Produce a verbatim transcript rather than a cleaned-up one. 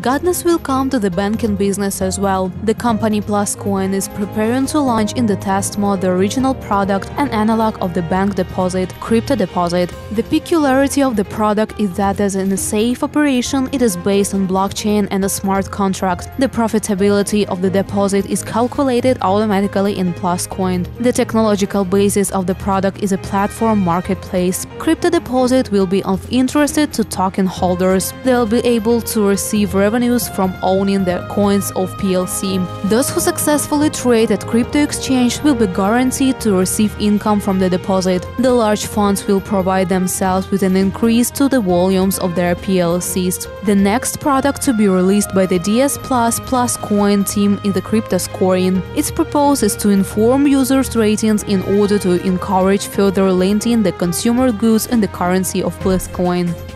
Goodness will come to the banking business as well. The company PlusCoin is preparing to launch in the test mode the original product and analog of the bank deposit, Crypto Deposit. The peculiarity of the product is that as in a safe operation, it is based on blockchain and a smart contract. The profitability of the deposit is calculated automatically in PlusCoin. The technological basis of the product is a platform marketplace. Crypto Deposit will be of interest to token holders. They'll be able to receive revenues from owning the coins of P L C. Those who successfully trade at crypto exchange will be guaranteed to receive income from the deposit. The large funds will provide themselves with an increase to the volumes of their P L Cs. The next product to be released by the D S PLUS PlusCoin team is the Crypto Scoring. Its purpose is to inform users' ratings in order to encourage further lending the consumer goods in the currency of PlusCoin.